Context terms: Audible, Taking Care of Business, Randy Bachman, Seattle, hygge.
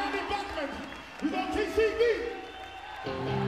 Randy Bachman. He's on TCB.